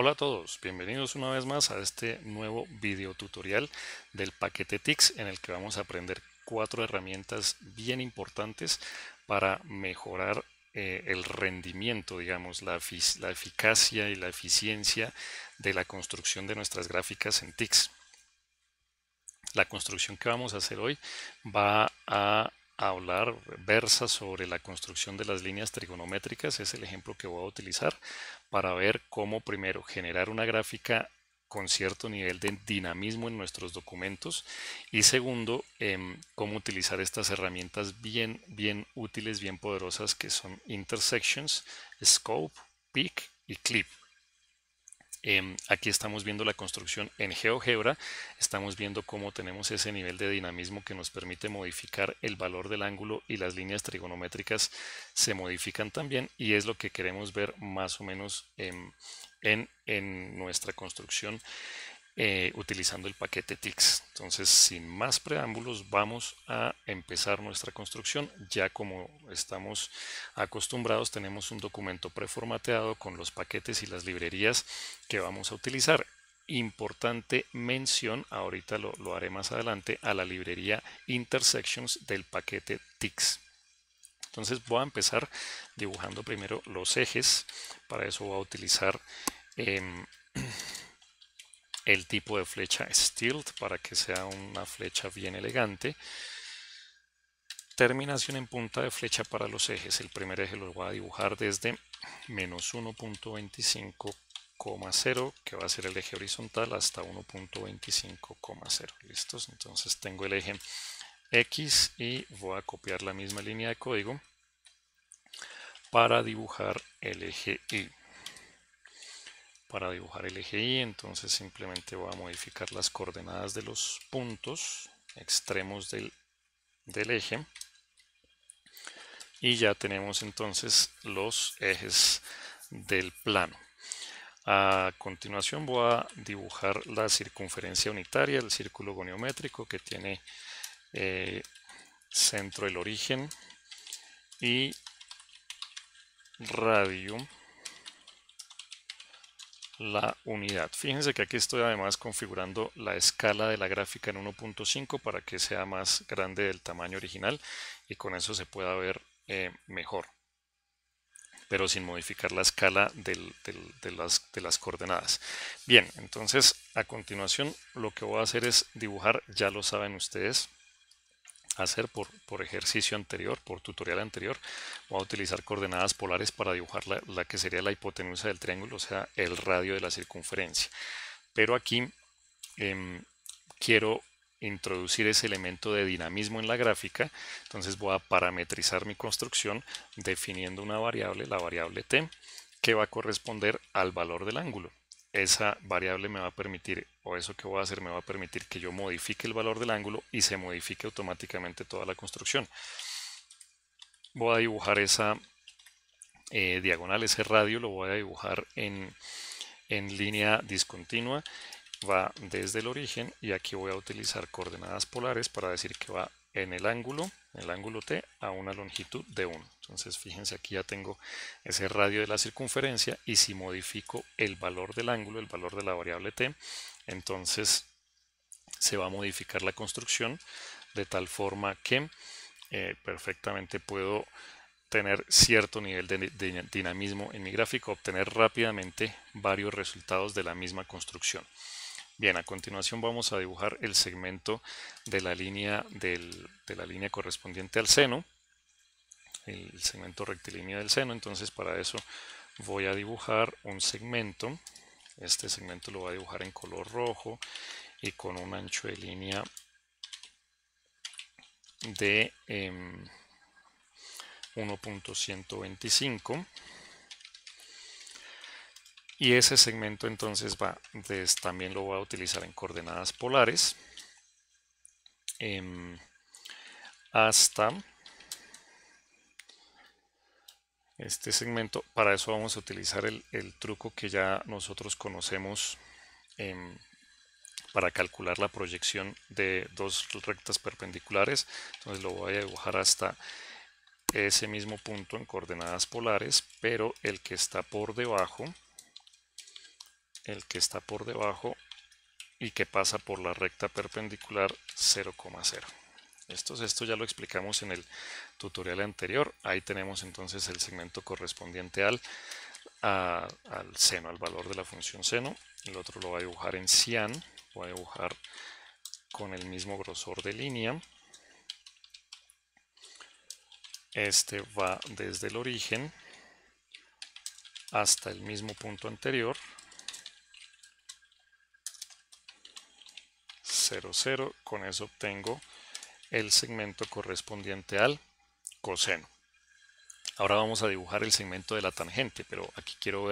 Hola a todos, bienvenidos una vez más a este nuevo video tutorial del paquete TikZ en el que vamos a aprender 4 herramientas bien importantes para mejorar el rendimiento, digamos, la eficacia y la eficiencia de la construcción de nuestras gráficas en TikZ. La construcción que vamos a hacer hoy va a versa sobre la construcción de las líneas trigonométricas. Es el ejemplo que voy a utilizar para ver cómo primero generar una gráfica con cierto nivel de dinamismo en nuestros documentos y segundo, cómo utilizar estas herramientas bien útiles, bien poderosas que son Intersections, Scope, Pic y Clip. Aquí estamos viendo la construcción en GeoGebra, estamos viendo cómo tenemos ese nivel de dinamismo que nos permite modificar el valor del ángulo y las líneas trigonométricas se modifican también y es lo que queremos ver más o menos en nuestra construcción utilizando el paquete TikZ. Entonces, sin más preámbulos, vamos a empezar nuestra construcción. Ya como estamos acostumbrados, tenemos un documento preformateado con los paquetes y las librerías que vamos a utilizar. Importante mención, ahorita lo haré más adelante, a la librería Intersections del paquete TikZ. Entonces voy a empezar dibujando primero los ejes. Para eso voy a utilizar el tipo de flecha Styled para que sea una flecha bien elegante. Terminación en punta de flecha para los ejes. El primer eje lo voy a dibujar desde -1.25,0, que va a ser el eje horizontal, hasta 1.25,0. ¿Listos? Entonces tengo el eje X y voy a copiar la misma línea de código para dibujar el eje Y. Para dibujar el eje Y, entonces simplemente voy a modificar las coordenadas de los puntos extremos del eje y ya tenemos entonces los ejes del plano. A continuación voy a dibujar la circunferencia unitaria, el círculo goniométrico que tiene centro el origen y radio la unidad. Fíjense que aquí estoy además configurando la escala de la gráfica en 1.5 para que sea más grande del tamaño original y con eso se pueda ver mejor, pero sin modificar la escala de las coordenadas. Bien, entonces a continuación lo que voy a hacer es dibujar, ya lo saben ustedes hacer por ejercicio anterior, por tutorial anterior, voy a utilizar coordenadas polares para dibujar la que sería la hipotenusa del triángulo, o sea, el radio de la circunferencia. Pero aquí quiero introducir ese elemento de dinamismo en la gráfica, entonces voy a parametrizar mi construcción definiendo una variable, la variable t, que va a corresponder al valor del ángulo. Esa variable me va a permitir, o eso que voy a hacer me va a permitir que yo modifique el valor del ángulo y se modifique automáticamente toda la construcción. Voy a dibujar esa diagonal, ese radio lo voy a dibujar en línea discontinua, va desde el origen y aquí voy a utilizar coordenadas polares para decir que va en el ángulo t a una longitud de 1. Entonces fíjense, aquí ya tengo ese radio de la circunferencia y si modifico el valor del ángulo, el valor de la variable t, entonces se va a modificar la construcción de tal forma que perfectamente puedo tener cierto nivel de dinamismo en mi gráfico, obtener rápidamente varios resultados de la misma construcción. Bien, a continuación vamos a dibujar el segmento de la línea, de la línea correspondiente al seno, el segmento rectilíneo del seno. Entonces para eso voy a dibujar un segmento, este segmento lo voy a dibujar en color rojo y con un ancho de línea de 1.125. Y ese segmento entonces va también lo voy a utilizar en coordenadas polares hasta este segmento. Para eso vamos a utilizar el truco que ya nosotros conocemos para calcular la proyección de dos rectas perpendiculares. Entonces lo voy a dibujar hasta ese mismo punto en coordenadas polares, pero el que está por debajo el que está por debajo y que pasa por la recta perpendicular 0,0. Esto ya lo explicamos en el tutorial anterior. Ahí tenemos entonces el segmento correspondiente al seno, al valor de la función seno. El otro lo voy a dibujar en cian, voy a dibujar con el mismo grosor de línea. Este va desde el origen hasta el mismo punto anterior, 0, 0, con eso obtengo el segmento correspondiente al coseno. Ahora vamos a dibujar el segmento de la tangente, pero aquí quiero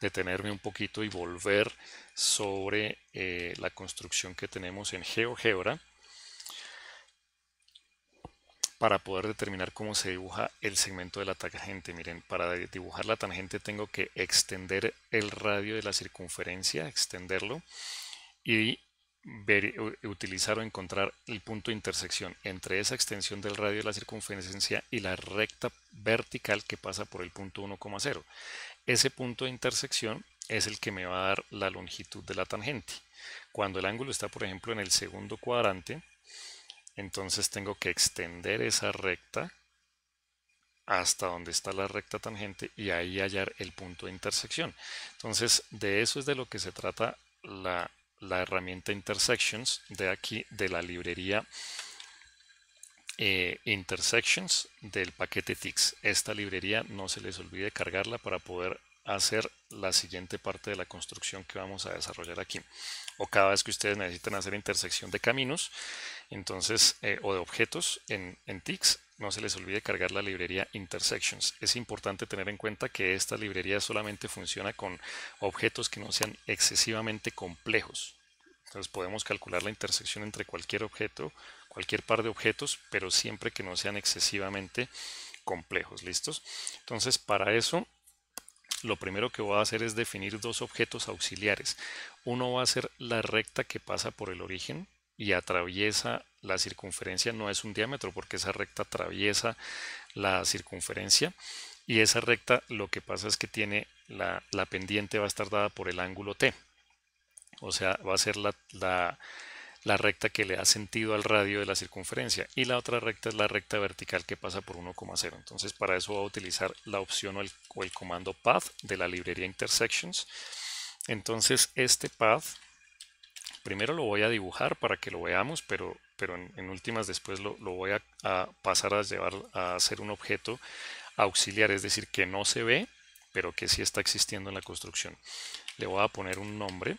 detenerme un poquito y volver sobre la construcción que tenemos en GeoGebra para poder determinar cómo se dibuja el segmento de la tangente. Miren, para dibujar la tangente tengo que extender el radio de la circunferencia, extenderlo y utilizar o encontrar el punto de intersección entre esa extensión del radio de la circunferencia y la recta vertical que pasa por el punto 1,0. Ese punto de intersección es el que me va a dar la longitud de la tangente. Cuando el ángulo está, por ejemplo, en el segundo cuadrante, entonces tengo que extender esa recta hasta donde está la recta tangente y ahí hallar el punto de intersección. Entonces, de eso es de lo que se trata la herramienta Intersections, de aquí de la librería Intersections del paquete TikZ. Esta librería no se les olvide cargarla para poder hacer la siguiente parte de la construcción que vamos a desarrollar aquí. O cada vez que ustedes necesiten hacer intersección de caminos, entonces o de objetos en TikZ, no se les olvide cargar la librería Intersections. Es importante tener en cuenta que esta librería solamente funciona con objetos que no sean excesivamente complejos. Entonces podemos calcular la intersección entre cualquier objeto, cualquier par de objetos, pero siempre que no sean excesivamente complejos. ¿Listos? Entonces para eso lo primero que voy a hacer es definir dos objetos auxiliares. Uno va a ser la recta que pasa por el origen y atraviesa la circunferencia, no es un diámetro porque esa recta atraviesa la circunferencia, y esa recta lo que pasa es que tiene la pendiente va a estar dada por el ángulo T, o sea va a ser la recta que le da sentido al radio de la circunferencia, y la otra recta es la recta vertical que pasa por 1,0. Entonces para eso voy a utilizar la opción o el comando path de la librería Intersections. Entonces este path primero lo voy a dibujar para que lo veamos, pero en últimas después lo voy a pasar a llevar a ser un objeto auxiliar, es decir, que no se ve, pero que sí está existiendo en la construcción. Le voy a poner un nombre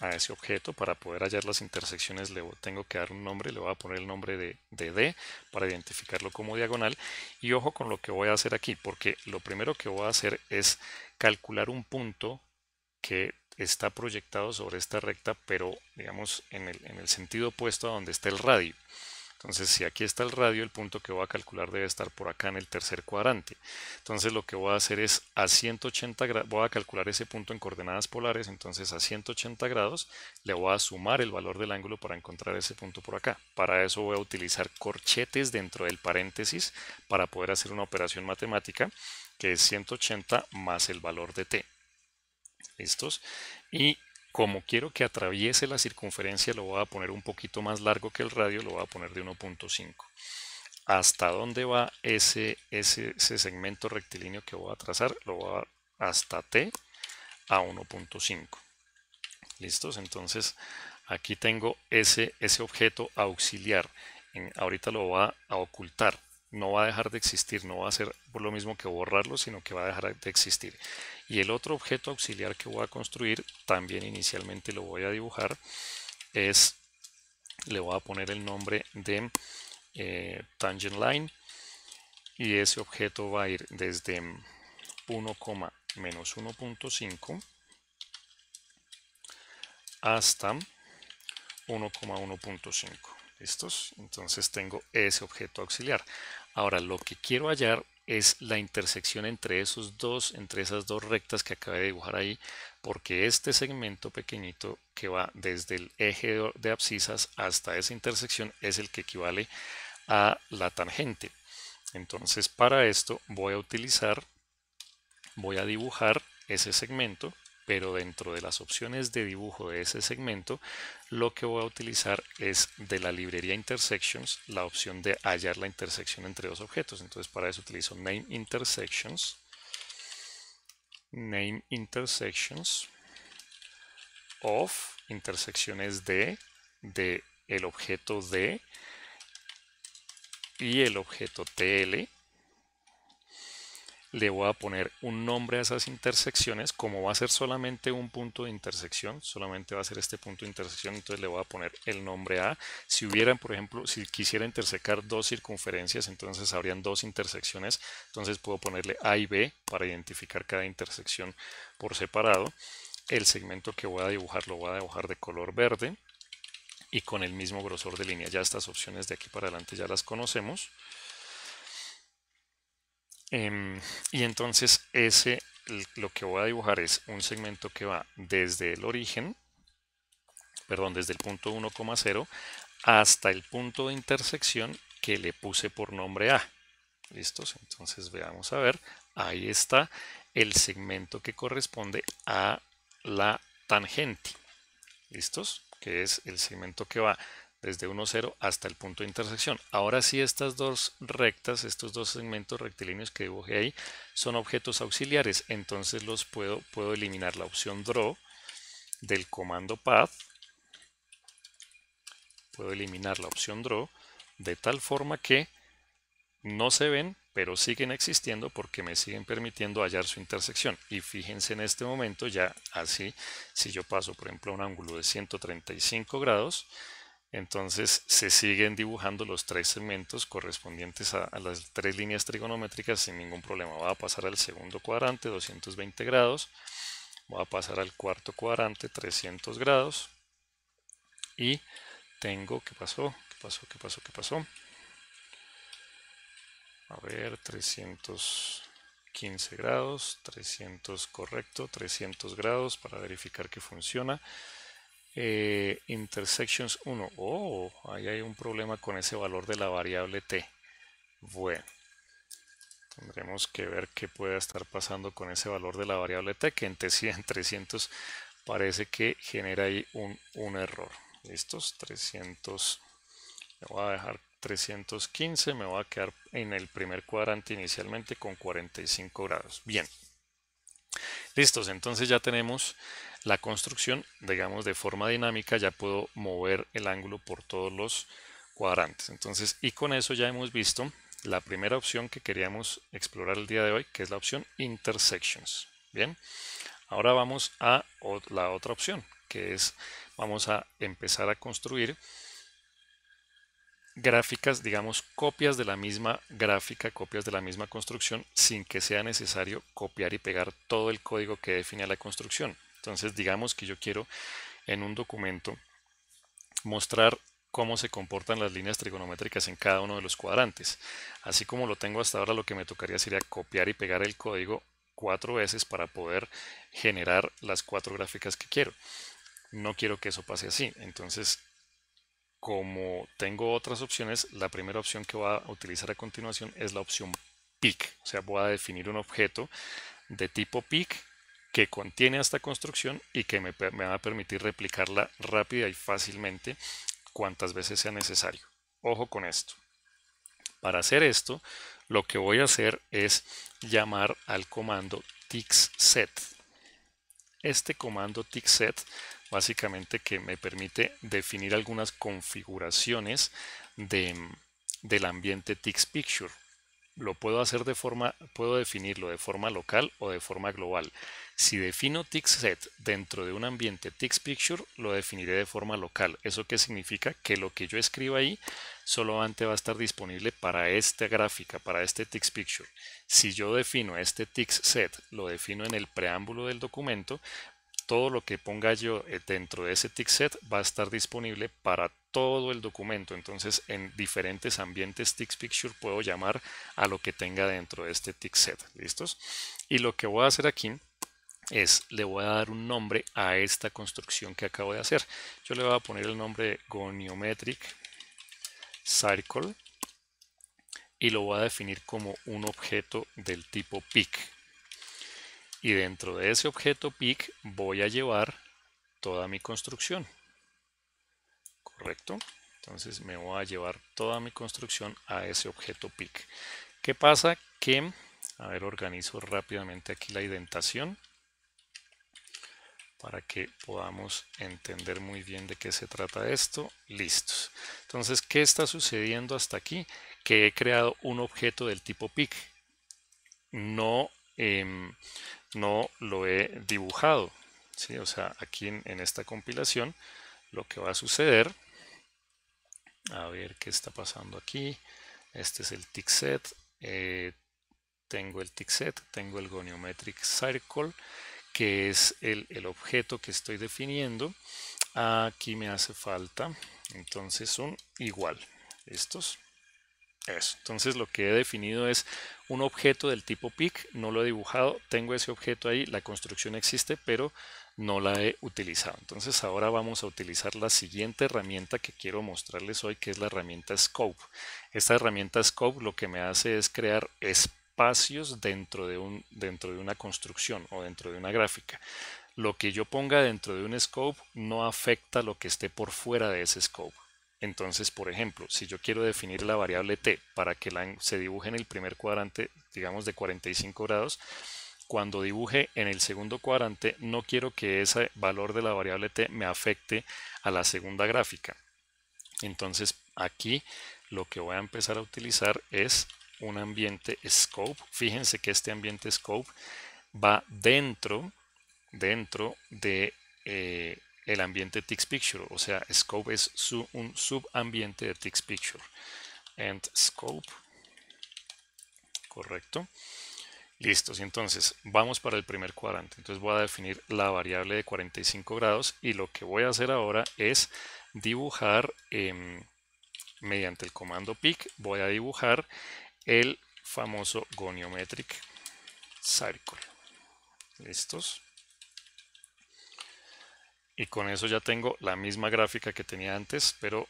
a ese objeto. Para poder hallar las intersecciones le tengo que dar un nombre, le voy a poner el nombre de D para identificarlo como diagonal. Y ojo con lo que voy a hacer aquí, porque lo primero que voy a hacer es calcular un punto que está proyectado sobre esta recta, pero digamos en el sentido opuesto a donde está el radio. Entonces si aquí está el radio, el punto que voy a calcular debe estar por acá en el tercer cuadrante. Entonces lo que voy a hacer es a 180 grados, voy a calcular ese punto en coordenadas polares, entonces a 180 grados le voy a sumar el valor del ángulo para encontrar ese punto por acá. Para eso voy a utilizar corchetes dentro del paréntesis para poder hacer una operación matemática que es 180 más el valor de t. ¿Listos? Y como quiero que atraviese la circunferencia, lo voy a poner un poquito más largo que el radio, lo voy a poner de 1,5. ¿Hasta dónde va ese segmento rectilíneo que voy a trazar? Lo voy a dar hasta T a 1,5. ¿Listos? Entonces aquí tengo ese objeto auxiliar. Ahorita lo va a ocultar. No va a dejar de existir, no va a ser por lo mismo que borrarlo, sino que va a dejar de existir. Y el otro objeto auxiliar que voy a construir, también inicialmente lo voy a dibujar, le voy a poner el nombre de Tangent Line, y ese objeto va a ir desde 1,-1.5 hasta 1,1.5. ¿Listos? Entonces tengo ese objeto auxiliar. Ahora lo que quiero hallar es la intersección entre esas dos rectas que acabé de dibujar ahí, porque este segmento pequeñito que va desde el eje de abscisas hasta esa intersección es el que equivale a la tangente. Entonces para esto voy a dibujar ese segmento pero dentro de las opciones de dibujo de ese segmento, lo que voy a utilizar es de la librería Intersections, la opción de hallar la intersección entre dos objetos. Entonces para eso utilizo name intersections of, intersecciones de el objeto D y el objeto TL. Le voy a poner un nombre a esas intersecciones. Como va a ser solamente un punto de intersección, solamente va a ser este punto de intersección, entonces le voy a poner el nombre A. Si hubieran, por ejemplo, si quisiera intersecar dos circunferencias, entonces habrían dos intersecciones, entonces puedo ponerle A y B para identificar cada intersección por separado. El segmento que voy a dibujar lo voy a dibujar de color verde y con el mismo grosor de línea. Ya estas opciones de aquí para adelante ya las conocemos. Y entonces lo que voy a dibujar es un segmento que va desde el origen, perdón, desde el punto 1,0 hasta el punto de intersección que le puse por nombre A. ¿Listos? Entonces veamos a ver, ahí está el segmento que corresponde a la tangente. ¿Listos? Que es el segmento que va desde 1,0 hasta el punto de intersección. Ahora sí, estas dos rectas, estos dos segmentos rectilíneos que dibujé ahí, son objetos auxiliares. Entonces los puedo eliminar la opción Draw del comando Path. Puedo eliminar la opción Draw de tal forma que no se ven, pero siguen existiendo porque me siguen permitiendo hallar su intersección. Y fíjense en este momento ya así, si yo paso por ejemplo a un ángulo de 135 grados, entonces se siguen dibujando los tres segmentos correspondientes a las tres líneas trigonométricas sin ningún problema. Voy a pasar al segundo cuadrante, 220 grados. Voy a pasar al cuarto cuadrante, 300 grados. Y tengo, ¿qué pasó? ¿Qué pasó? ¿Qué pasó? ¿Qué pasó? A ver, 315 grados, 300 correcto, 300 grados para verificar que funciona. Intersections 1. Oh, ahí hay un problema con ese valor de la variable t. Bueno, tendremos que ver qué puede estar pasando con ese valor de la variable t, que en t300 parece que genera ahí un error. Listos, 300. Me voy a dejar 315, me voy a quedar en el primer cuadrante inicialmente con 45 grados. Bien. Listos, entonces ya tenemos la construcción, digamos, de forma dinámica. Ya puedo mover el ángulo por todos los cuadrantes. Entonces, y con eso ya hemos visto la primera opción que queríamos explorar el día de hoy, que es la opción Intersections. Bien, ahora vamos a la otra opción, que es, vamos a empezar a construir gráficas, digamos, copias de la misma gráfica, copias de la misma construcción, sin que sea necesario copiar y pegar todo el código que define la construcción. Entonces, digamos que yo quiero en un documento mostrar cómo se comportan las líneas trigonométricas en cada uno de los cuadrantes. Así como lo tengo hasta ahora, lo que me tocaría sería copiar y pegar el código 4 veces para poder generar las 4 gráficas que quiero. No quiero que eso pase así. Entonces, como tengo otras opciones, la primera opción que voy a utilizar a continuación es la opción pic. O sea, voy a definir un objeto de tipo pic que contiene esta construcción y que me va a permitir replicarla rápida y fácilmente cuantas veces sea necesario. Ojo con esto. Para hacer esto, lo que voy a hacer es llamar al comando TikZ. Este comando TikZ básicamente que me permite definir algunas configuraciones del ambiente TixPicture. Lo puedo hacer puedo definirlo de forma local o de forma global. Si defino TixZ dentro de un ambiente TixPicture, lo definiré de forma local. ¿Eso qué significa? Que lo que yo escriba ahí solamente va a estar disponible para esta gráfica, para este TixPicture. Si yo defino este TixZ, lo defino en el preámbulo del documento, todo lo que ponga yo dentro de ese TikZ va a estar disponible para todo el documento. Entonces, en diferentes ambientes TixPicture puedo llamar a lo que tenga dentro de este TikZ. ¿Listos? Y lo que voy a hacer aquí es, le voy a dar un nombre a esta construcción que acabo de hacer. Yo le voy a poner el nombre Goniometric Circle y lo voy a definir como un objeto del tipo pic. y dentro de ese objeto pic voy a llevar toda mi construcción, ¿correcto? Entonces me voy a llevar toda mi construcción a ese objeto pic. ¿Qué pasa? Que, a ver, organizo rápidamente aquí la indentación para que podamos entender muy bien de qué se trata esto. Listos. Entonces, ¿qué está sucediendo hasta aquí? Que he creado un objeto del tipo pic. No lo he dibujado, ¿sí? O sea, aquí en esta compilación lo que va a suceder, a ver qué está pasando aquí. Este es el TikZ, tengo el TikZ, tengo el goniometric circle, que es el objeto que estoy definiendo. Aquí me hace falta entonces un igual. ¿Listos? Eso. Entonces lo que he definido es un objeto del tipo pic, no lo he dibujado, tengo ese objeto ahí, la construcción existe, pero no la he utilizado. Entonces ahora vamos a utilizar la siguiente herramienta que quiero mostrarles hoy, que es la herramienta Scope. Esta herramienta Scope lo que me hace es crear espacios dentro de una construcción o dentro de una gráfica. Lo que yo ponga dentro de un scope no afecta lo que esté por fuera de ese scope. Entonces, por ejemplo, si yo quiero definir la variable t para que se dibuje en el primer cuadrante, digamos de 45 grados, cuando dibuje en el segundo cuadrante no quiero que ese valor de la variable t me afecte a la segunda gráfica. Entonces aquí lo que voy a empezar a utilizar es un ambiente scope. Fíjense que este ambiente scope va dentro de el ambiente TixPicture, o sea, scope es un subambiente de TixPicture. And scope, correcto. Listos, entonces vamos para el primer cuadrante. Entonces voy a definir la variable de 45 grados y lo que voy a hacer ahora es dibujar, mediante el comando pic, voy a dibujar el famoso goniometric circle. ¿Listos? Y con eso ya tengo la misma gráfica que tenía antes, pero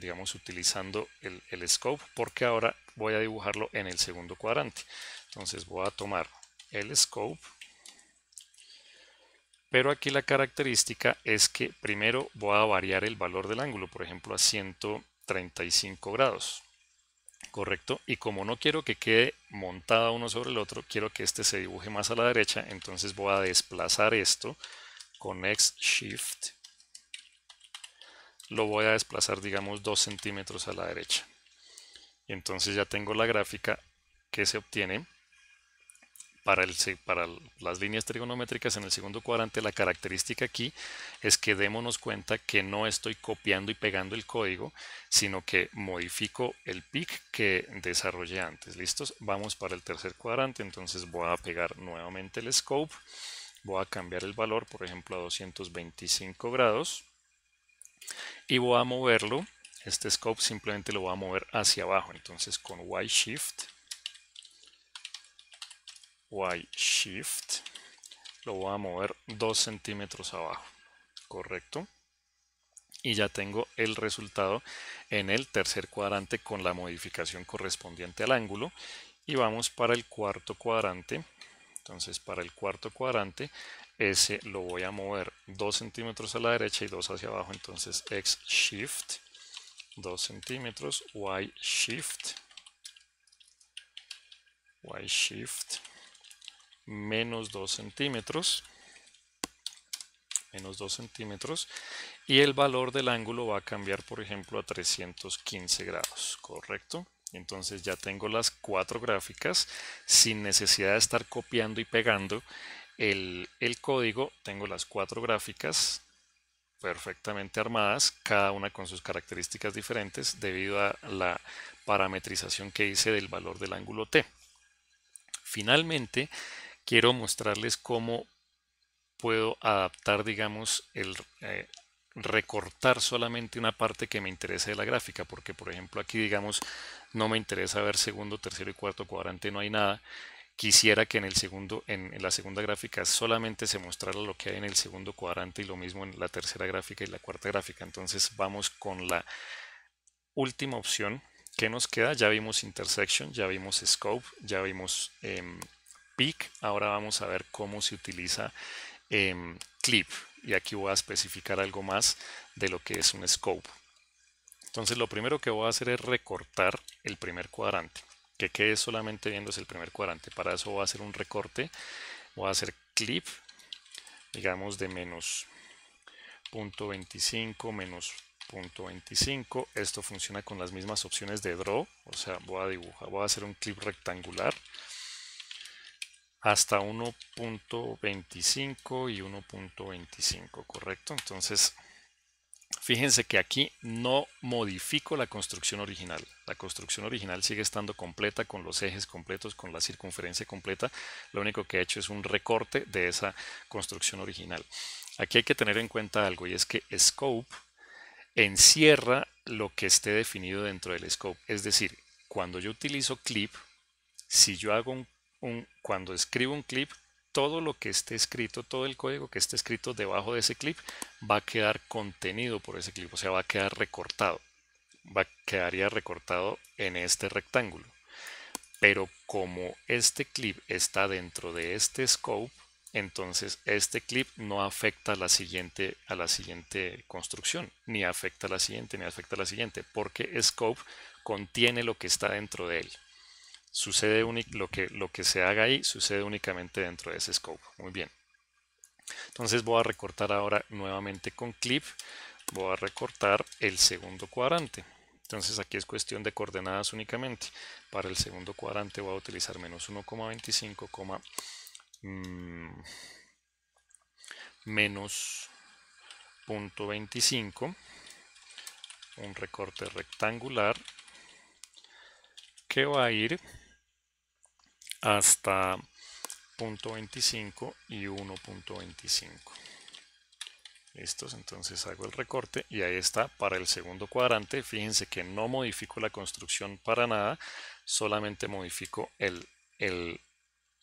digamos utilizando el scope, porque ahora voy a dibujarlo en el segundo cuadrante. Entonces voy a tomar el scope, pero aquí la característica es que primero voy a variar el valor del ángulo, por ejemplo a 135 grados. Correcto, y como no quiero que quede montada uno sobre el otro, quiero que este se dibuje más a la derecha, entonces voy a desplazar esto con X Shift, lo voy a desplazar digamos 2 centímetros a la derecha, y entonces ya tengo la gráfica que se obtiene para las líneas trigonométricas en el segundo cuadrante. La característica aquí es que démonos cuenta que no estoy copiando y pegando el código, sino que modifico el pic que desarrollé antes. ¿Listos? Vamos para el tercer cuadrante, entonces voy a pegar nuevamente el scope, voy a cambiar el valor, por ejemplo a 225 grados, y voy a moverlo, este scope simplemente lo voy a mover hacia abajo, entonces con Y Shift, lo voy a mover 2 centímetros abajo, correcto, y ya tengo el resultado en el tercer cuadrante con la modificación correspondiente al ángulo. Y vamos para el cuarto cuadrante, entonces para el cuarto cuadrante ese lo voy a mover 2 centímetros a la derecha y 2 hacia abajo, entonces X Shift 2 centímetros, Y Shift menos 2 centímetros, y el valor del ángulo va a cambiar, por ejemplo a 315 grados, correcto. Entonces ya tengo las 4 gráficas sin necesidad de estar copiando y pegando el código. Tengo las 4 gráficas perfectamente armadas, cada una con sus características diferentes debido a la parametrización que hice del valor del ángulo T. Finalmente, quiero mostrarles cómo puedo adaptar, digamos, recortar solamente una parte que me interese de la gráfica, porque por ejemplo aquí, digamos, no me interesa ver segundo, tercero y cuarto cuadrante, no hay nada. Quisiera que en la segunda gráfica solamente se mostrara lo que hay en el segundo cuadrante, y lo mismo en la tercera gráfica y la cuarta gráfica. Entonces vamos con la última opción que nos queda. Ya vimos Intersection, ya vimos Scope, ya vimos pic. Ahora vamos a ver cómo se utiliza clip. Y aquí voy a especificar algo más de lo que es un scope. Entonces lo primero que voy a hacer es recortar el primer cuadrante, que quede solamente viéndose el primer cuadrante. Para eso voy a hacer un recorte, voy a hacer clip, digamos de menos 0.25, menos 0.25. Esto funciona con las mismas opciones de draw, o sea, voy a dibujar, voy a hacer un clip rectangular hasta 1.25 y 1.25, ¿correcto? Entonces, fíjense que aquí no modifico la construcción original. La construcción original sigue estando completa, con los ejes completos, con la circunferencia completa. Lo único que he hecho es un recorte de esa construcción original. Aquí hay que tener en cuenta algo, y es que scope encierra lo que esté definido dentro del scope. Es decir, cuando yo utilizo clip, si yo hago cuando escribo un clip, todo lo que esté escrito, todo el código que esté escrito debajo de ese clip va a quedar contenido por ese clip, o sea, va a quedar recortado, quedaría recortado en este rectángulo. Pero como este clip está dentro de este scope, entonces este clip no afecta a la siguiente construcción, ni afecta a la siguiente, ni afecta a la siguiente, porque scope contiene lo que está dentro de él. Sucede lo que se haga ahí sucede únicamente dentro de ese scope. Muy bien. Entonces voy a recortar ahora nuevamente con clip. Voy a recortar el segundo cuadrante. Entonces aquí es cuestión de coordenadas únicamente. Para el segundo cuadrante voy a utilizar menos 1,25, menos 0.25. Un recorte rectangular que va a ir hasta 0.25 y 1.25. Listos, entonces hago el recorte y ahí está para el segundo cuadrante. Fíjense que no modifico la construcción para nada, solamente modifico el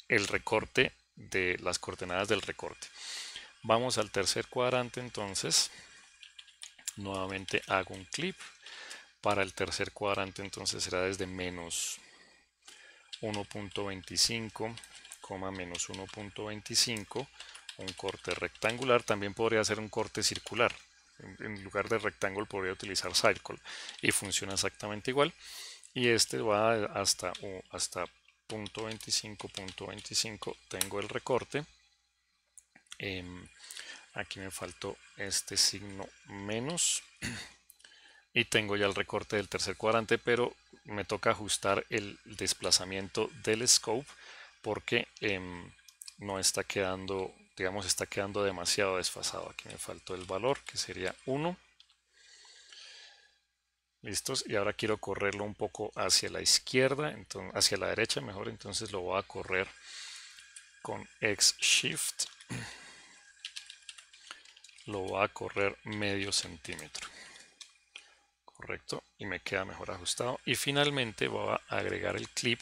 recorte de las coordenadas del recorte. Vamos al tercer cuadrante entonces. Nuevamente hago un clip. Para el tercer cuadrante entonces será desde menos 1.25, menos 1.25, un corte rectangular. También podría hacer un corte circular. En lugar de rectángulo podría utilizar circle y funciona exactamente igual. Y este va hasta 0.25. Tengo el recorte. Aquí me faltó este signo menos. Y tengo ya el recorte del tercer cuadrante, pero me toca ajustar el desplazamiento del scope porque no está quedando, digamos, está quedando demasiado desfasado. Aquí me faltó el valor, que sería 1. Listos, y ahora quiero correrlo un poco hacia la izquierda, entonces, hacia la derecha mejor, entonces lo voy a correr con X Shift. Lo voy a correr medio centímetro. Correcto, y me queda mejor ajustado. Y finalmente voy a agregar el clip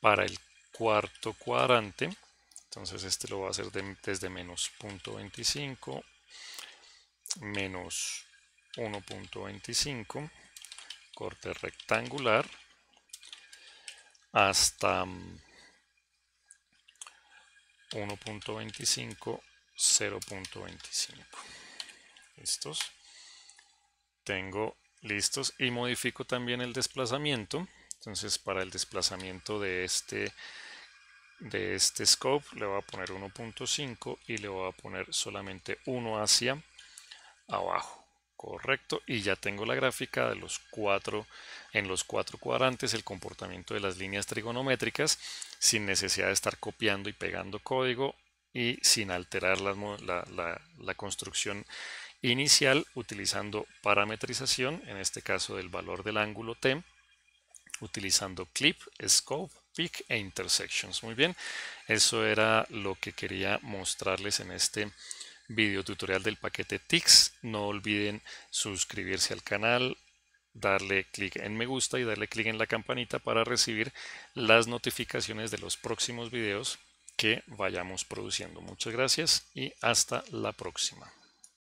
para el cuarto cuadrante. Entonces este lo voy a hacer desde menos 0.25, menos 1.25, corte rectangular, hasta 1.25, 0.25. Listos. Tengo listos y modifico también el desplazamiento. Entonces para el desplazamiento de este scope le voy a poner 1.5 y le voy a poner solamente 1 hacia abajo. Correcto, y ya tengo la gráfica de los cuatro cuadrantes, el comportamiento de las líneas trigonométricas sin necesidad de estar copiando y pegando código y sin alterar la construcción inicial, utilizando parametrización, en este caso del valor del ángulo T, utilizando clip, scope, pic e intersections. Muy bien, eso era lo que quería mostrarles en este video tutorial del paquete TikZ. No olviden suscribirse al canal, darle clic en me gusta y darle clic en la campanita para recibir las notificaciones de los próximos videos que vayamos produciendo. Muchas gracias y hasta la próxima.